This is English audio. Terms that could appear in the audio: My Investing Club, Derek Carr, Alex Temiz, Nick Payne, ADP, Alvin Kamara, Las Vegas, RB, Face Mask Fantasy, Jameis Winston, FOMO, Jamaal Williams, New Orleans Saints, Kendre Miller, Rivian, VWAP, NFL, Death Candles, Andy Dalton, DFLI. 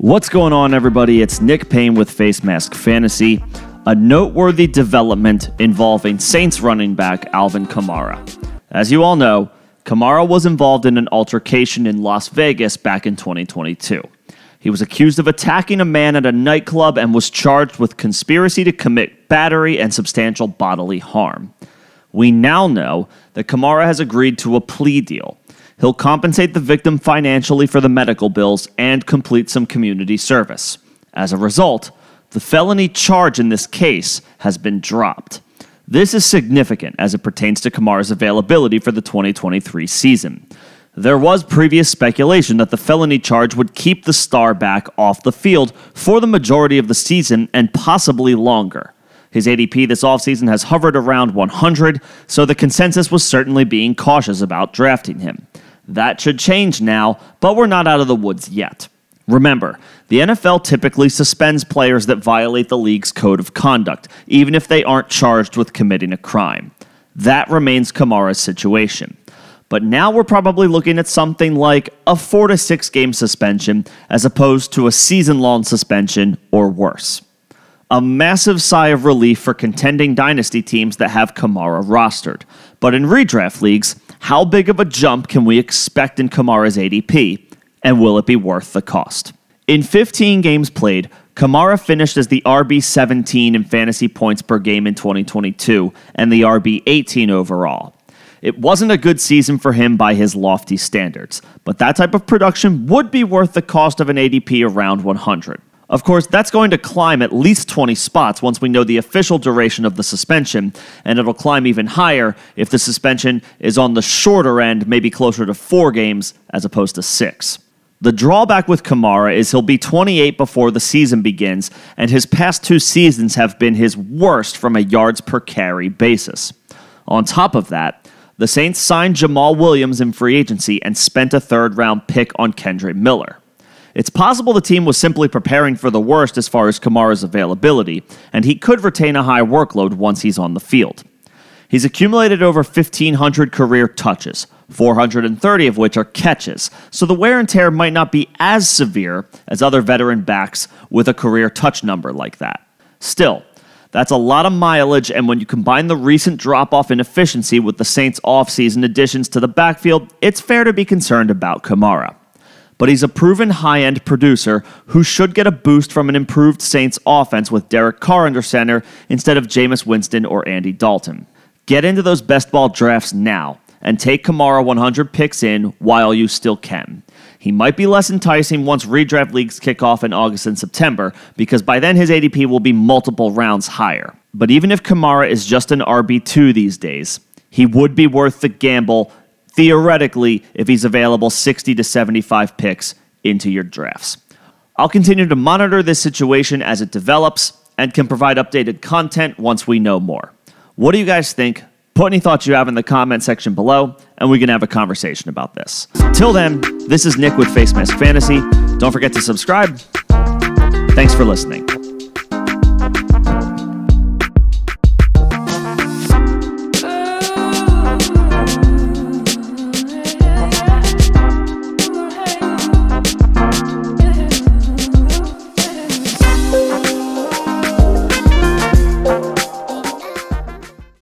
What's going on, everybody? It's Nick Payne with Face Mask Fantasy. A noteworthy development involving Saints running back Alvin Kamara. As you all know, Kamara was involved in an altercation in Las Vegas back in 2022. He was accused of attacking a man at a nightclub and was charged with conspiracy to commit battery and substantial bodily harm. We now know that Kamara has agreed to a plea deal. He'll compensate the victim financially for the medical bills and complete some community service. As a result, the felony charge in this case has been dropped. This is significant as it pertains to Kamara's availability for the 2023 season. There was previous speculation that the felony charge would keep the star back off the field for the majority of the season and possibly longer. His ADP this offseason has hovered around 100, so the consensus was certainly being cautious about drafting him. That should change now, but we're not out of the woods yet. Remember, the NFL typically suspends players that violate the league's code of conduct, even if they aren't charged with committing a crime. That remains Kamara's situation. But now we're probably looking at something like a 4- to 6-game suspension as opposed to a season-long suspension or worse. A massive sigh of relief for contending dynasty teams that have Kamara rostered. But in redraft leagues, how big of a jump can we expect in Kamara's ADP, and will it be worth the cost? In 15 games played, Kamara finished as the RB17 in fantasy points per game in 2022 and the RB18 overall. It wasn't a good season for him by his lofty standards, but that type of production would be worth the cost of an ADP around 100. Of course, that's going to climb at least 20 spots once we know the official duration of the suspension, and it'll climb even higher if the suspension is on the shorter end, maybe closer to 4 games as opposed to 6. The drawback with Kamara is he'll be 28 before the season begins, and his past 2 seasons have been his worst from a yards per carry basis. On top of that, the Saints signed Jamaal Williams in free agency and spent a third-round pick on Kendre Miller. It's possible the team was simply preparing for the worst as far as Kamara's availability, and he could retain a high workload once he's on the field. He's accumulated over 1,500 career touches, 430 of which are catches, so the wear and tear might not be as severe as other veteran backs with a career touch number like that. Still, that's a lot of mileage, and when you combine the recent drop-off in efficiency with the Saints' offseason additions to the backfield, it's fair to be concerned about Kamara. But he's a proven high-end producer who should get a boost from an improved Saints offense with Derek Carr under center instead of Jameis Winston or Andy Dalton. Get into those best ball drafts now and take Kamara 100 picks in while you still can. He might be less enticing once redraft leagues kick off in August and September, because by then his ADP will be multiple rounds higher. But even if Kamara is just an RB2 these days, he would be worth the gamble theoretically if he's available 60 to 75 picks into your drafts. I'll continue to monitor this situation as it develops and can provide updated content once we know more. What do you guys think? Put any thoughts you have in the comment section below, and we can have a conversation about this. Till then, this is Nick with Face Mask Fantasy. Don't forget to subscribe. Thanks for listening.